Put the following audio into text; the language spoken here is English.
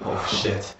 Oh shit.